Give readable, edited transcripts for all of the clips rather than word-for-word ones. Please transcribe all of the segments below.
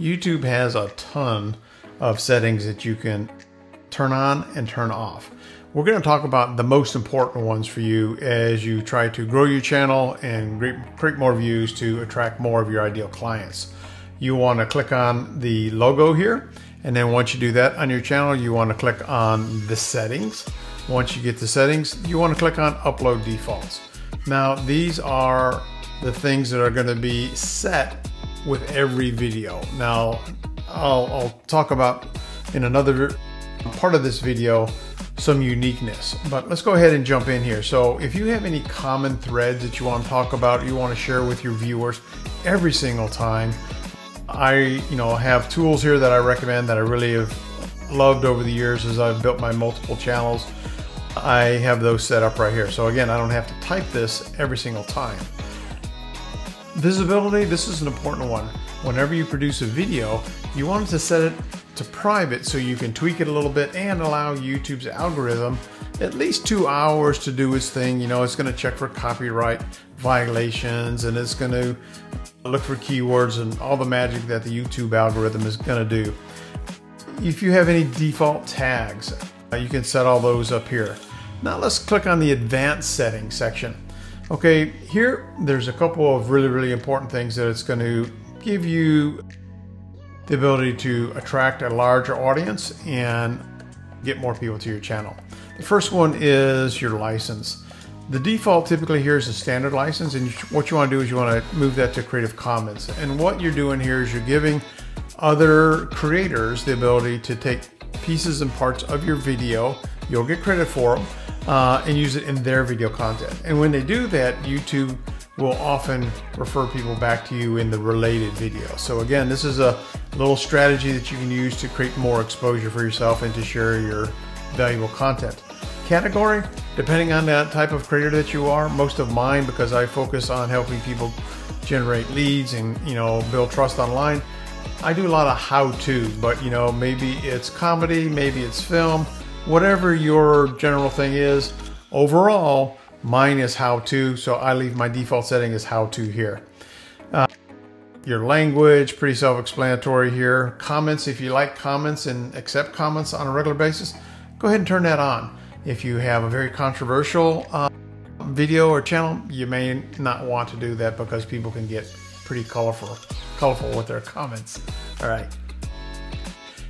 YouTube has a ton of settings that you can turn on and turn off. We're going to talk about the most important ones for you as you try to grow your channel and create more views to attract more of your ideal clients. You want to click on the logo here. And then once you do that on your channel, you want to click on the settings. Once you get the settings, you want to click on upload defaults. Now, these are the things that are going to be set with every video. Now, I'll talk about in another part of this video some uniqueness, but let's go ahead and jump in here. So if you have any common threads that you want to talk about, you want to share with your viewers every single time, I have tools here that I recommend that I really have loved over the years as I've built my multiple channels. I have those set up right here. So again, I don't have to type this every single time. Visibility, this is an important one. Whenever you produce a video, you want to set it to private so you can tweak it a little bit and allow YouTube's algorithm at least 2 hours to do its thing. You know, it's going to check for copyright violations and it's going to look for keywords and all the magic that the YouTube algorithm is going to do. If you have any default tags, you can set all those up here. Now let's click on the advanced settings section. Okay, here there's a couple of really important things that it's going to give you the ability to attract a larger audience and get more people to your channel. The first one is your license. The default typically here is a standard license, and what you want to do is you want to move that to Creative Commons. And what you're doing here is you're giving other creators the ability to take pieces and parts of your video, you'll get credit for them, and use it in their video content. And when they do that, YouTube will often refer people back to you in the related video. So again, this is a little strategy that you can use to create more exposure for yourself and to share your valuable content. Category, depending on that type of creator that you are, most of mine, because I focus on helping people generate leads and build trust online, I do a lot of how-to, but maybe it's comedy, maybe it's film, whatever your general thing is. Overall, mine is how-to, so I leave my default setting as how-to here. Your language, pretty self-explanatory here. Comments, if you like comments and accept comments on a regular basis, go ahead and turn that on. If you have a very controversial video or channel, you may not want to do that because people can get pretty colorful with their comments. All right,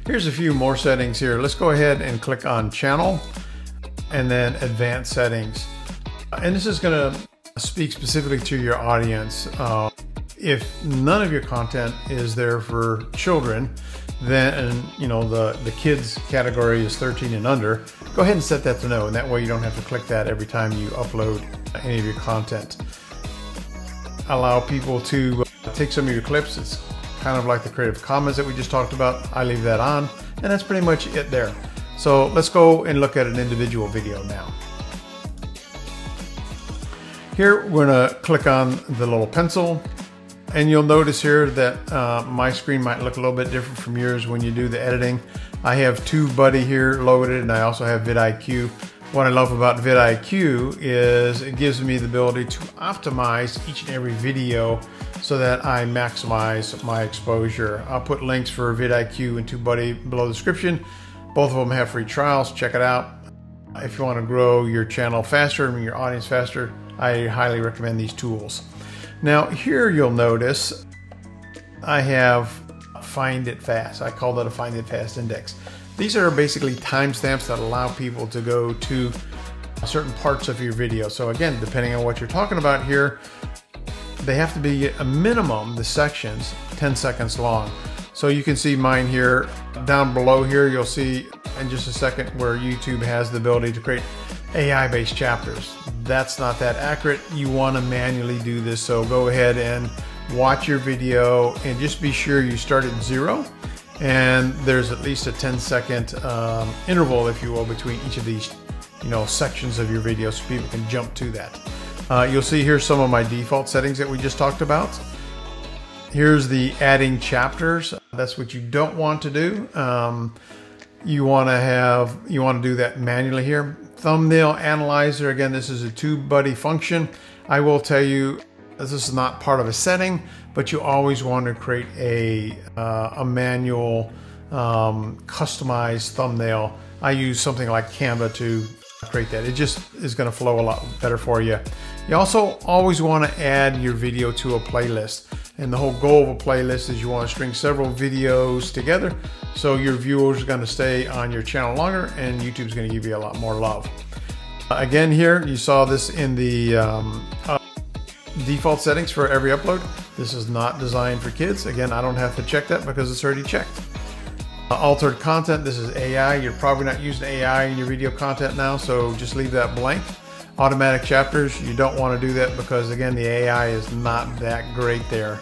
here's a few more settings here. Let's go ahead and click on Channel and then Advanced Settings. And this is going to speak specifically to your audience. If none of your content is there for children, then the kids category is 13 and under, go ahead and set that to no, and that way you don't have to click that every time you upload any of your content. Allow people to take some of your clips. It's kind of like the Creative Commons that we just talked about. I leave that on, and that's pretty much it there. So let's go and look at an individual video now. Here we're gonna click on the little pencil. And you'll notice here that my screen might look a little bit different from yours when you do the editing. I have TubeBuddy here loaded, and I also have VidIQ. What I love about VidIQ is it gives me the ability to optimize each and every video so that I maximize my exposure. I'll put links for VidIQ and TubeBuddy below the description. Both of them have free trials. Check it out. If you want to grow your channel faster and your audience faster, I highly recommend these tools. Now here you'll notice I have Find It Fast. I call that a Find It Fast index. These are basically timestamps that allow people to go to certain parts of your video. So again, depending on what you're talking about here, they have to be a minimum, the sections, 10 seconds long. So you can see mine here. Down below here, you'll see in just a second where YouTube has the ability to create AI-based chapters. That's not that accurate. You want to manually do this, so go ahead and watch your video and just be sure you start at zero and there's at least a 10-second interval, if you will, between each of these sections of your video so people can jump to that. You'll see here some of my default settings that we just talked about. Here's the adding chapters. That's what you don't want to do. You want to do that manually here. Thumbnail analyzer, again, this is a TubeBuddy function. I will tell you This is not part of a setting, but you always want to create a manual customized thumbnail. I use something like Canva to create that. It just is going to flow a lot better for you. You also always want to add your video to a playlist. And the whole goal of a playlist is you want to string several videos together so your viewers are going to stay on your channel longer and YouTube's going to give you a lot more love. Again, here you saw this in the default settings for every upload. This is not designed for kids. Again, I don't have to check that because it's already checked. Altered content, this is AI. You're probably not using AI in your video content now, so just leave that blank. Automatic chapters, you don't want to do that because, again, the AI is not that great there.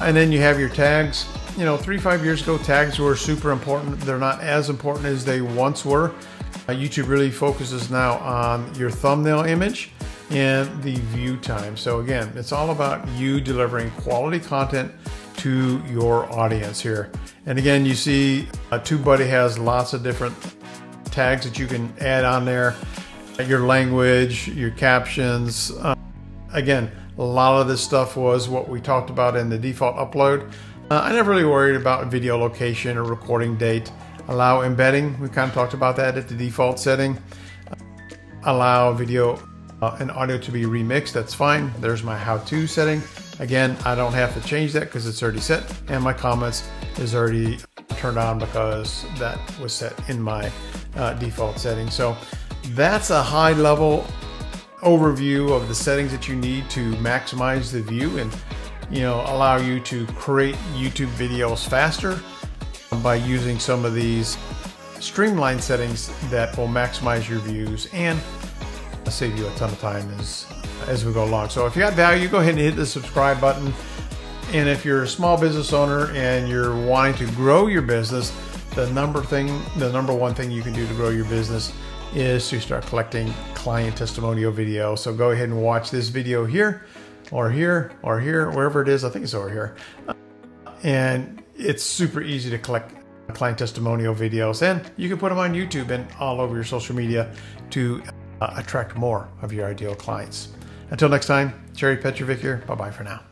And then you have your tags. You know, 3-5 years ago, tags were super important. They're not as important as they once were. YouTube really focuses now on your thumbnail image and the view time. So again, it's all about you delivering quality content to your audience here. And again, you see TubeBuddy has lots of different tags that you can add on there. Your language, your captions. Again, a lot of this stuff was what we talked about in the default upload. I never really worried about video location or recording date. Allow embedding. We kind of talked about that at the default setting. Allow video and audio to be remixed. That's fine. There's my how-to setting. Again, I don't have to change that because it's already set. And my comments is already turned on because that was set in my default setting. So that's a high level overview of the settings that you need to maximize the view and, you know, allow you to create YouTube videos faster by using some of these streamlined settings that will maximize your views and save you a ton of time as we go along. So if you got value, go ahead and hit the subscribe button. And if you're a small business owner and you're wanting to grow your business, the number one thing you can do to grow your business is to start collecting client testimonial videos. So go ahead and watch this video here or here or here, wherever it is. I think it's over here. And it's super easy to collect client testimonial videos, and you can put them on YouTube and all over your social media to attract more of your ideal clients. Until next time, Terry Petrovick here. Bye-bye for now.